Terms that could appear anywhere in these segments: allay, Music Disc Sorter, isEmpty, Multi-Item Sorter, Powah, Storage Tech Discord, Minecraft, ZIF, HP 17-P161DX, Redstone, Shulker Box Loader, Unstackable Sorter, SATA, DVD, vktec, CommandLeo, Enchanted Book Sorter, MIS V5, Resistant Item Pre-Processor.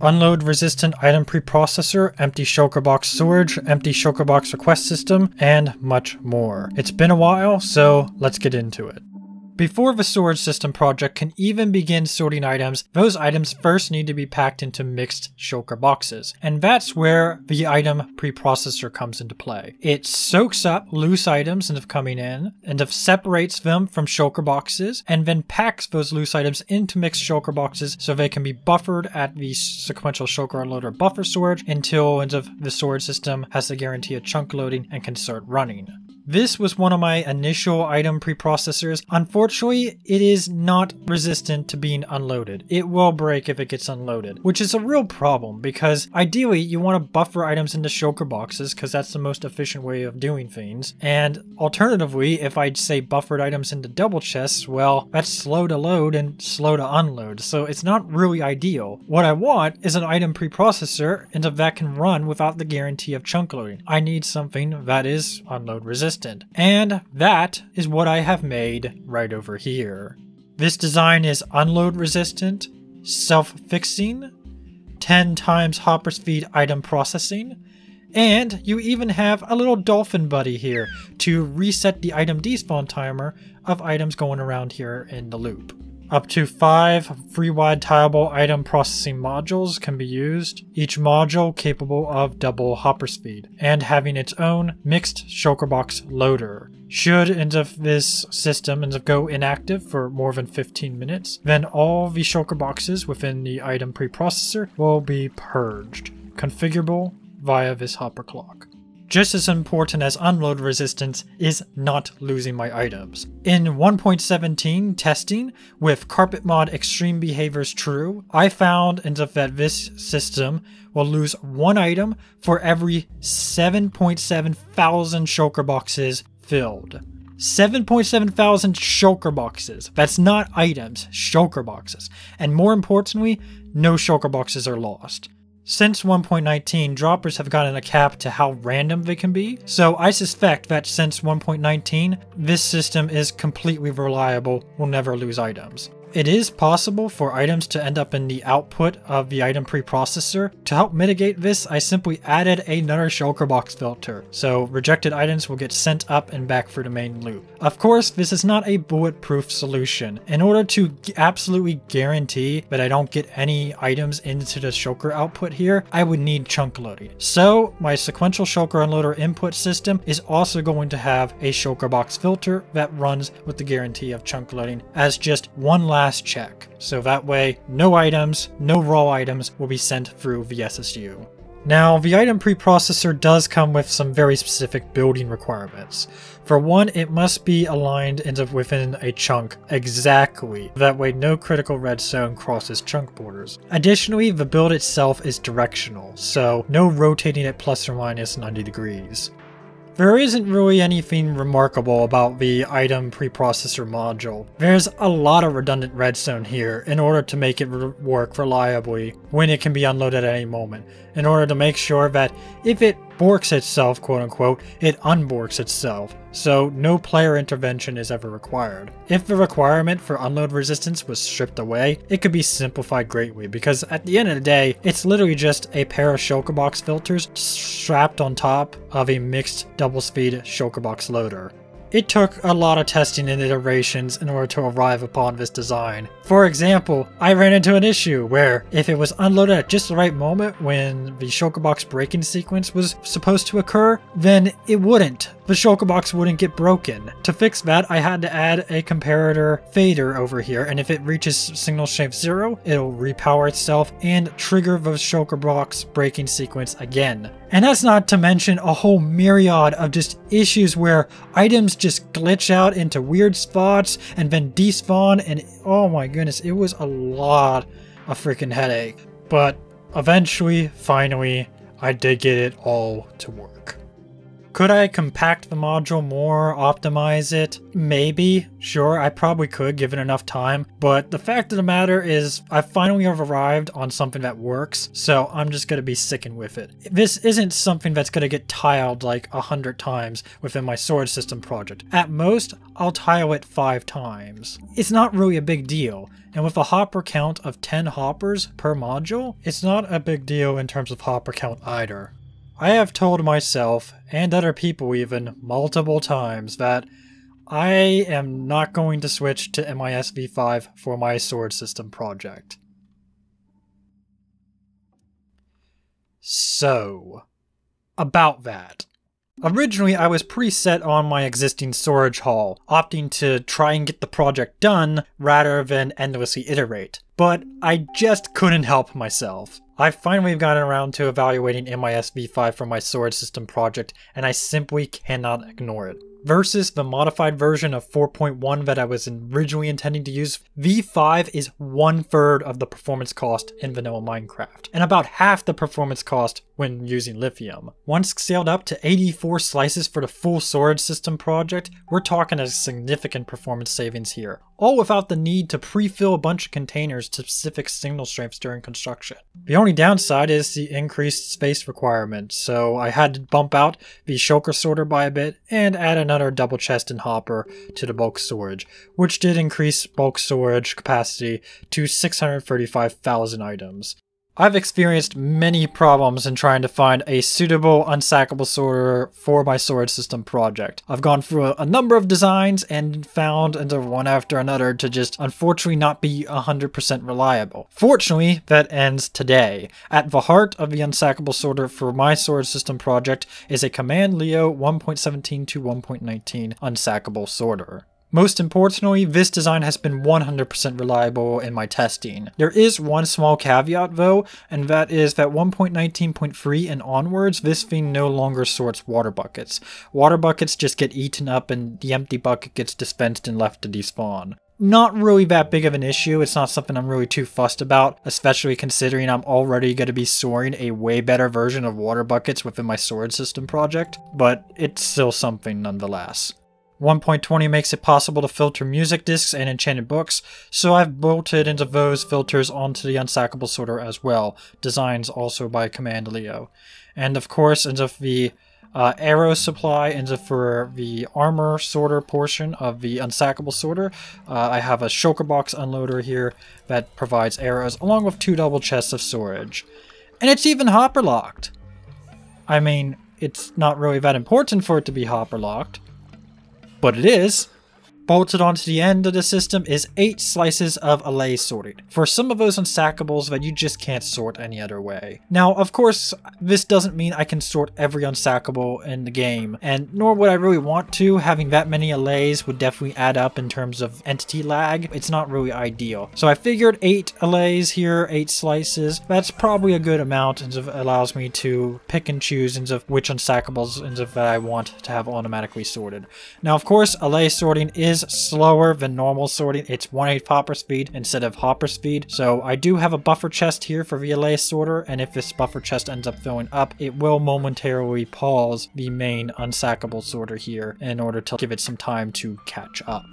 Unload resistant item preprocessor, empty shulker box storage, empty shulker box request system, and much more. It's been a while, so let's get into it. Before the storage system project can even begin sorting items, those items first need to be packed into mixed shulker boxes. And that's where the item preprocessor comes into play. It soaks up loose items that have come in, and separates them from shulker boxes, and then packs those loose items into mixed shulker boxes so they can be buffered at the sequential shulker unloader buffer storage until the storage system has the guarantee of chunk loading and can start running. This was one of my initial item preprocessors. Unfortunately, it is not resistant to being unloaded. It will break if it gets unloaded, which is a real problem because ideally you want to buffer items into shulker boxes because that's the most efficient way of doing things. And alternatively, if I'd say buffered items into double chests, well, that's slow to load and slow to unload. So it's not really ideal. What I want is an item preprocessor and that can run without the guarantee of chunk loading. I need something that is unload resistant. And that is what I have made right over here. This design is unload resistant, self-fixing, 10 times hopper speed item processing, and you even have a little dolphin buddy here to reset the item despawn timer of items going around here in the loop. Up to 5 free wide tileable item processing modules can be used, each module capable of double hopper speed, and having its own mixed shulker box loader. Should this system go inactive for more than 15 minutes, then all the shulker boxes within the item preprocessor will be purged, configurable via this hopper clock. Just as important as unload resistance is not losing my items. In 1.17 testing with carpet mod extreme behaviors true, I found that this system will lose one item for every 7.7 thousand shulker boxes filled. 7.7 thousand shulker boxes. That's not items, shulker boxes. And more importantly, no shulker boxes are lost. Since 1.19, droppers have gotten a cap to how random they can be, so I suspect that since 1.19, this system is completely reliable, will never lose items. It is possible for items to end up in the output of the item preprocessor. To help mitigate this, I simply added another shulker box filter, so rejected items will get sent up and back through the main loop. Of course, this is not a bulletproof solution. In order to absolutely guarantee that I don't get any items into the shulker output here, I would need chunk loading. So my sequential shulker unloader input system is also going to have a shulker box filter that runs with the guarantee of chunk loading as just one last check, so that way no items, no raw items will be sent through the SSU. Now, the item preprocessor does come with some very specific building requirements. For one, it must be aligned within a chunk exactly, that way no critical redstone crosses chunk borders. Additionally, the build itself is directional, so no rotating at plus or minus 90 degrees. There isn't really anything remarkable about the item preprocessor module. There's a lot of redundant redstone here in order to make it work reliably when it can be unloaded at any moment, in order to make sure that if it borks itself, quote unquote, it unborks itself, so no player intervention is ever required. If the requirement for unload resistance was stripped away, it could be simplified greatly because at the end of the day, it's literally just a pair of shulker box filters strapped on top of a mixed double speed shulker box loader. It took a lot of testing and iterations in order to arrive upon this design. For example, I ran into an issue where if it was unloaded at just the right moment when the shulker box breaking sequence was supposed to occur, then it wouldn't. The shulker box wouldn't get broken. To fix that, I had to add a comparator fader over here, and if it reaches signal shape 0, it'll repower itself and trigger the shulker box breaking sequence again. And that's not to mention a whole myriad of just issues where items just glitch out into weird spots and then despawn, and oh my goodness, it was a lot of freaking headache. But eventually, finally, I did get it all to work. Could I compact the module more, optimize it? Maybe. Sure, I probably could given enough time, but the fact of the matter is I finally have arrived on something that works, so I'm just going to be sticking with it. This isn't something that's going to get tiled like 100 times within my storage system project. At most, I'll tile it 5 times. It's not really a big deal, and with a hopper count of 10 hoppers per module, it's not a big deal in terms of hopper count either. I have told myself, and other people even, multiple times that I am not going to switch to MIS V5 for my storage system project. So, about that. Originally, I was preset on my existing storage haul, opting to try and get the project done rather than endlessly iterate. But I just couldn't help myself. I finally gotten around to evaluating MIS V5 for my storage system project, and I simply cannot ignore it. Versus the modified version of 4.1 that I was originally intending to use, V5 is 1/3 of the performance cost in vanilla Minecraft, and about half the performance cost when using lithium. Once scaled up to 84 slices for the full storage system project, we're talking a significant performance savings here, all without the need to pre-fill a bunch of containers to specific signal strengths during construction. The only downside is the increased space requirement, so I had to bump out the Shulker sorter by a bit and add another double chest and hopper to the bulk storage, which did increase bulk storage capacity to 635,000 items. I've experienced many problems in trying to find a suitable unstackable sorter for my storage system project. I've gone through a number of designs and found one after another to just unfortunately not be 100% reliable. Fortunately, that ends today. At the heart of the unstackable sorter for my storage system project is a CommandLeo 1.17 to 1.19 unstackable sorter. Most importantly, this design has been 100% reliable in my testing. There is one small caveat though, and that is that 1.19.3 and onwards, this thing no longer sorts water buckets. Water buckets just get eaten up and the empty bucket gets dispensed and left to despawn. Not really that big of an issue, it's not something I'm really too fussed about, especially considering I'm already going to be storing a way better version of water buckets within my storage system project, but it's still something nonetheless. 1.20 makes it possible to filter music discs and enchanted books, so I've bolted into those filters onto the unstackable sorter as well, designs also by CommandLeo. And of course, into the arrow supply, into for the armor sorter portion of the unstackable sorter, I have a Shulker Box Unloader here that provides arrows, along with 2 double chests of storage. And it's even hopper locked! I mean, it's not really that important for it to be hopper locked. But it is. Bolted onto the end of the system is 8 slices of allay sorting, for some of those unstackables that you just can't sort any other way. Now, of course, this doesn't mean I can sort every unstackable in the game, and nor would I really want to. Having that many allays would definitely add up in terms of entity lag. It's not really ideal. So I figured 8 allays here, 8 slices, that's probably a good amount, and allows me to pick and choose which unstackables that I want to have automatically sorted. Now, of course, allay sorting is slower than normal sorting. It's 1/8 hopper speed instead of hopper speed, so I do have a buffer chest here for the allay sorter, and if this buffer chest ends up filling up, it will momentarily pause the main unstackable sorter here in order to give it some time to catch up.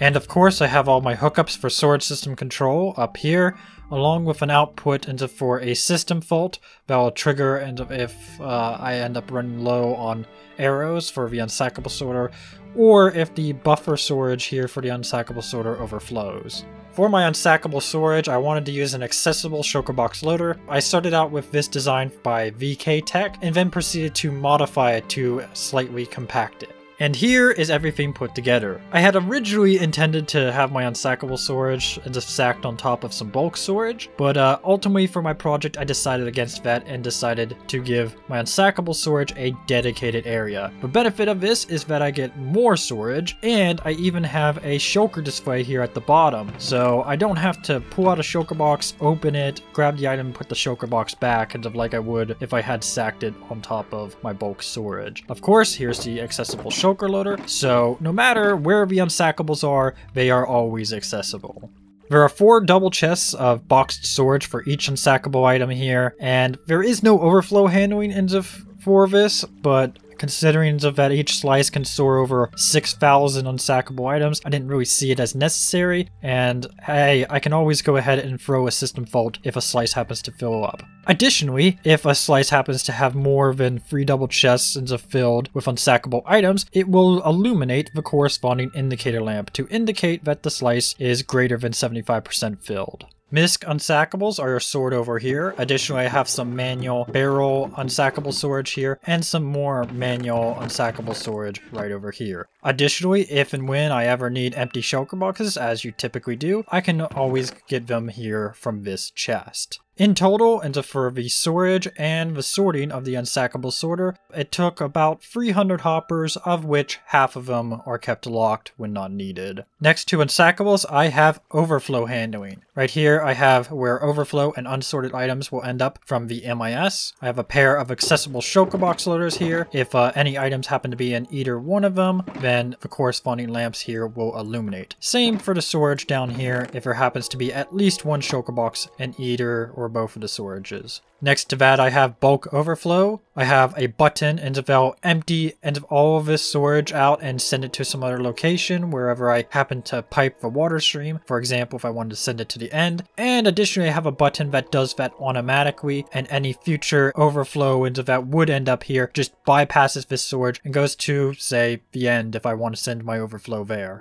And of course, I have all my hookups for storage system control up here, along with an output for a system fault that will trigger if I end up running low on arrows for the unstackable sorter, or if the buffer storage here for the unstackable sorter overflows. For my unstackable storage, I wanted to use an accessible Shulker Box Loader. I started out with this design by vktec, and then proceeded to modify it to slightly compact it. And here is everything put together. I had originally intended to have my unstackable storage stacked on top of some bulk storage, but ultimately for my project I decided against that and decided to give my unstackable storage a dedicated area. The benefit of this is that I get more storage, and I even have a shulker display here at the bottom, so I don't have to pull out a shulker box, open it, grab the item, put the shulker box back, like I would if I had stacked it on top of my bulk storage. Of course, here's the accessible shulker loader, so no matter where the unstackables are, they are always accessible. There are 4 double chests of boxed storage for each unstackable item here, and there is no overflow handling for this, but Considering that each slice can store over 6,000 unstackable items, I didn't really see it as necessary, and hey, I can always go ahead and throw a system fault if a slice happens to fill up. Additionally, if a slice happens to have more than 3 double chests filled with unstackable items, it will illuminate the corresponding indicator lamp to indicate that the slice is greater than 75% filled. MISC unsackables are stored over here. Additionally, I have some manual barrel unstackable storage here and some more manual unstackable storage right over here. Additionally, if and when I ever need empty shulker boxes, as you typically do, I can always get them here from this chest. In total, and for the storage and the sorting of the unstackable sorter, it took about 300 hoppers, of which half of them are kept locked when not needed. Next to unstackables, I have overflow handling. Right here I have where overflow and unsorted items will end up from the MIS. I have a pair of accessible shulker box loaders here. If any items happen to be in either one of them, then the corresponding lamps here will illuminate. Same for the storage down here if there happens to be at least one shulker box in either or both of the storages. Next to that I have bulk overflow. I have a button and they'll empty and all of this storage out and send it to some other location wherever I happen to pipe the water stream, for example if I wanted to send it to the end. And additionally I have a button that does that automatically, and any future overflow into that would end up here just bypasses this storage and goes to, say, the end if I want to send my overflow there.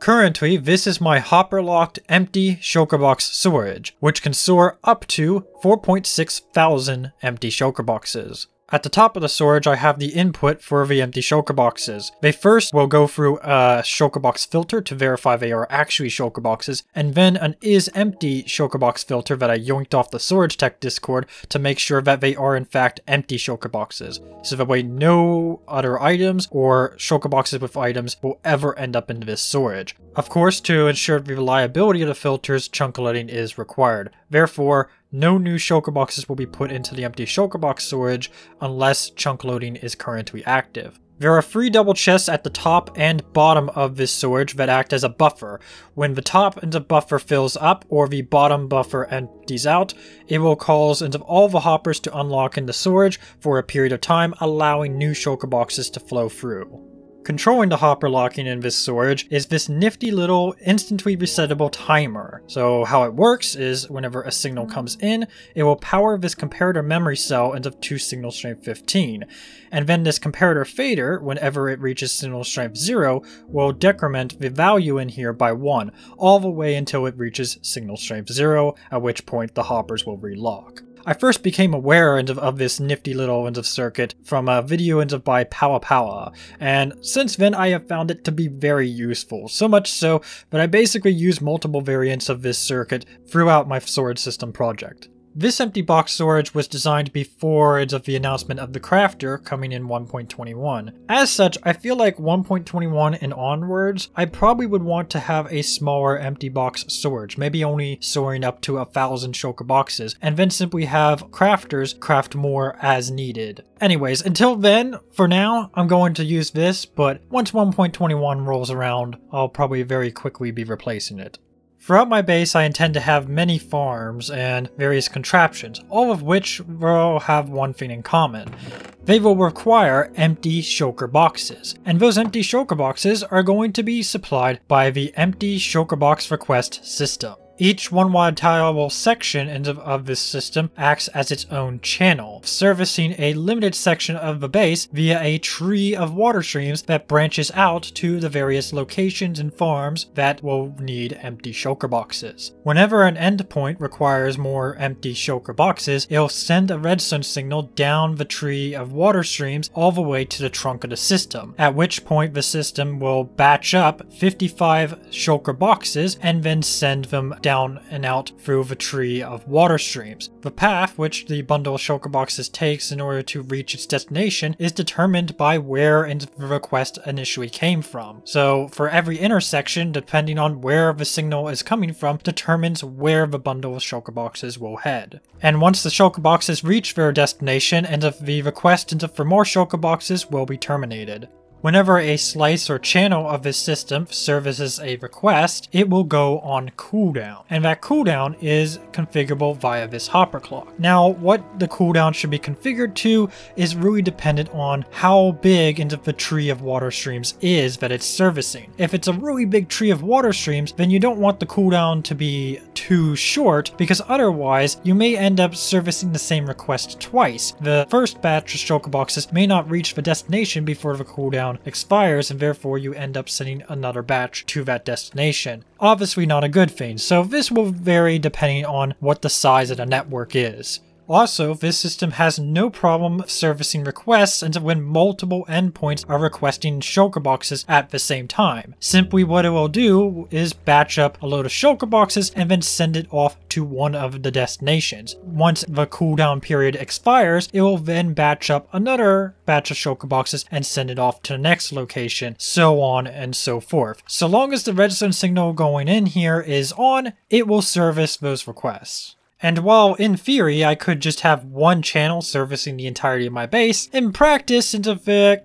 Currently, this is my hopper-locked empty shulker box storage, which can store up to 4,600 empty shulker boxes. At the top of the storage, I have the input for the empty shulker boxes. They first will go through a shulker box filter to verify they are actually shulker boxes, and then an isEmpty shulker box filter that I yoinked off the Storage Tech Discord to make sure that they are in fact empty shulker boxes. So that way no other items or shulker boxes with items will ever end up in this storage. Of course, to ensure the reliability of the filters, chunk loading is required. Therefore, no new shulker boxes will be put into the empty shulker box storage unless chunk loading is currently active. There are 3 double chests at the top and bottom of this storage that act as a buffer. When the top and the buffer fills up or the bottom buffer empties out, it will cause all the hoppers to unlock in the storage for a period of time, allowing new shulker boxes to flow through. Controlling the hopper locking in this storage is this nifty little instantly resetable timer. So how it works is whenever a signal comes in, it will power this comparator memory cell into 2 signal strength 15. And then this comparator fader, whenever it reaches signal strength 0, will decrement the value in here by 1, all the way until it reaches signal strength 0, at which point the hoppers will relock. I first became aware of this nifty little circuit from a video by Powah, and since then I have found it to be very useful, so much so that I basically use multiple variants of this circuit throughout my storage system project. This empty box storage was designed before the announcement of the crafter coming in 1.21. As such, I feel like 1.21 and onwards, I probably would want to have a smaller empty box storage, maybe only storing up to 1,000 shulker boxes, and then simply have crafters craft more as needed. Anyways, until then, for now, I'm going to use this, but once 1.21 rolls around, I'll probably very quickly be replacing it. Throughout my base, I intend to have many farms and various contraptions, all of which will have one thing in common. They will require empty shulker boxes, and those empty shulker boxes are going to be supplied by the empty shulker box request system. Each one-wattable section of this system acts as its own channel, servicing a limited section of the base via a tree of water streams that branches out to the various locations and farms that will need empty shulker boxes. Whenever an endpoint requires more empty shulker boxes, it'll send a redstone signal down the tree of water streams all the way to the trunk of the system, at which point the system will batch up 55 shulker boxes and then send them down and out through the tree of water streams. The path which the bundle of shulker boxes takes in order to reach its destination is determined by where the request initially came from. So for every intersection, depending on where the signal is coming from, determines where the bundle of shulker boxes will head. And once the shulker boxes reach their destination, the request for more shulker boxes will be terminated. Whenever a slice or channel of this system services a request, it will go on cooldown, and that cooldown is configurable via this hopper clock. Now, what the cooldown should be configured to is really dependent on how big into the tree of water streams is that it's servicing. If it's a really big tree of water streams, then you don't want the cooldown to be too short, because otherwise you may end up servicing the same request twice. The first batch of Shulker boxes may not reach the destination before the cooldown expires, and therefore you end up sending another batch to that destination. Obviously not a good thing, so this will vary depending on what the size of the network is. Also, this system has no problem servicing requests until when multiple endpoints are requesting Shulker boxes at the same time. Simply what it will do is batch up a load of Shulker boxes and then send it off to one of the destinations. Once the cooldown period expires, it will then batch up another batch of Shulker boxes and send it off to the next location, so on and so forth. So long as the redstone signal going in here is on, it will service those requests. And while in theory I could just have one channel servicing the entirety of my base, in practice it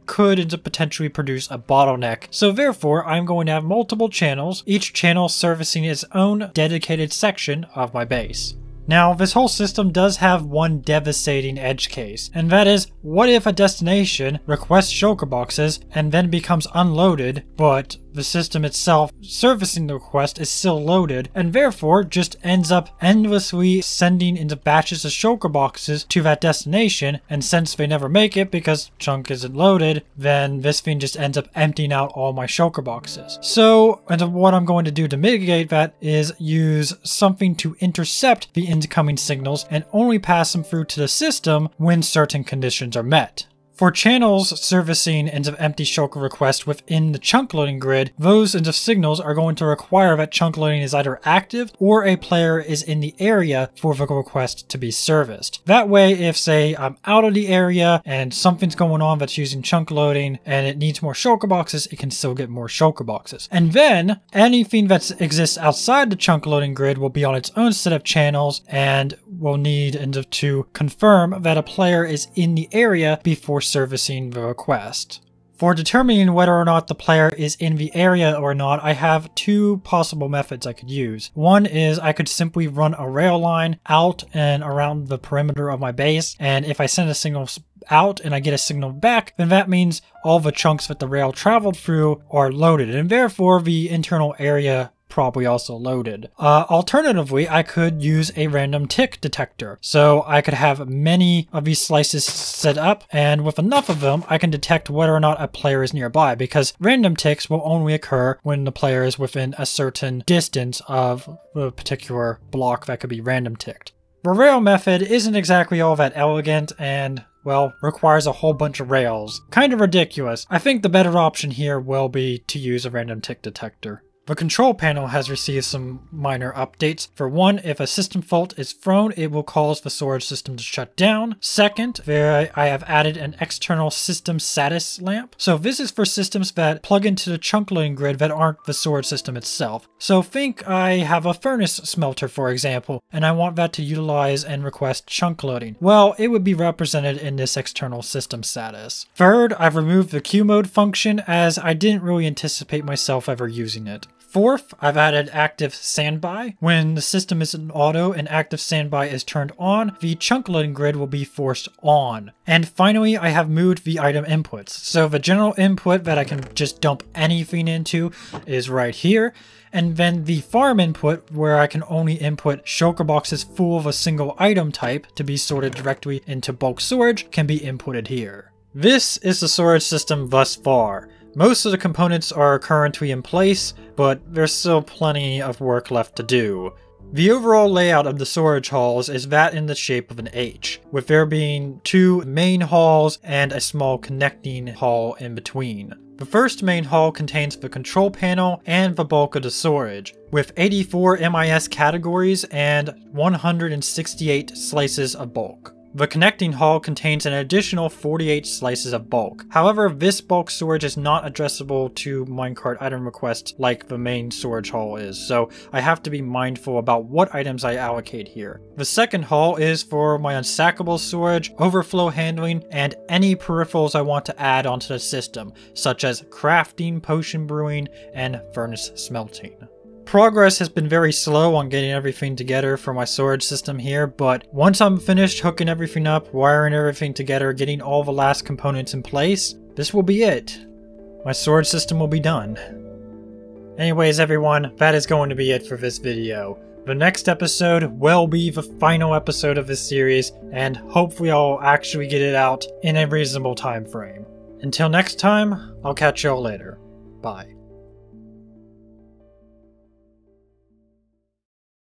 could potentially produce a bottleneck. So therefore I'm going to have multiple channels, each channel servicing its own dedicated section of my base. Now, this whole system does have one devastating edge case, and that is, what if a destination requests Shulker boxes and then becomes unloaded, but the system itself servicing the request is still loaded, and therefore just ends up endlessly sending into batches of Shulker boxes to that destination, and since they never make it because chunk isn't loaded, then this thing just ends up emptying out all my Shulker boxes. So, and what I'm going to do to mitigate that is use something to intercept the incoming signals and only pass them through to the system when certain conditions are met. For channels servicing isEmpty Shulker requests within the chunk loading grid, those signals are going to require that chunk loading is either active or a player is in the area for the request to be serviced. That way, if say I'm out of the area and something's going on that's using chunk loading and it needs more Shulker boxes, it can still get more Shulker boxes. And then anything that exists outside the chunk loading grid will be on its own set of channels and will need to confirm that a player is in the area before servicing the request. For determining whether or not the player is in the area or not, I have two possible methods I could use. One is I could simply run a rail line out and around the perimeter of my base, and if I send a signal out and I get a signal back, then that means all the chunks that the rail traveled through are loaded, and therefore the internal area probably also loaded. Alternatively, I could use a random tick detector. So I could have many of these slices set up, and with enough of them, I can detect whether or not a player is nearby, because random ticks will only occur when the player is within a certain distance of a particular block that could be random ticked. The rail method isn't exactly all that elegant and, well, requires a whole bunch of rails. Kind of ridiculous. I think the better option here will be to use a random tick detector. The control panel has received some minor updates. For one, if a system fault is thrown, it will cause the storage system to shut down. Second, I have added an external system status lamp. So this is for systems that plug into the chunk loading grid that aren't the storage system itself. So think I have a furnace smelter, for example, and I want that to utilize and request chunk loading. Well, it would be represented in this external system status. Third, I've removed the queue mode function as I didn't really anticipate myself ever using it. Fourth, I've added active standby. When the system is in auto and active standby is turned on, the chunk loading grid will be forced on. And finally, I have moved the item inputs. So the general input that I can just dump anything into is right here. And then the farm input, where I can only input Shulker boxes full of a single item type to be sorted directly into bulk storage, can be inputted here. This is the storage system thus far. Most of the components are currently in place, but there's still plenty of work left to do. The overall layout of the storage halls is that in the shape of an H, with there being two main halls and a small connecting hall in between. The first main hall contains the control panel and the bulk of the storage, with 84 MIS categories and 168 slices of bulk. The connecting hall contains an additional 48 slices of bulk. However, this bulk storage is not addressable to minecart item requests like the main storage hall is, so I have to be mindful about what items I allocate here. The second hall is for my unstackable storage, overflow handling, and any peripherals I want to add onto the system, such as crafting, potion brewing, and furnace smelting. Progress has been very slow on getting everything together for my storage system here, but once I'm finished hooking everything up, wiring everything together, getting all the last components in place, this will be it. My storage system will be done. Anyways everyone, that is going to be it for this video. The next episode will be the final episode of this series, and hopefully I'll actually get it out in a reasonable time frame. Until next time, I'll catch y'all later. Bye.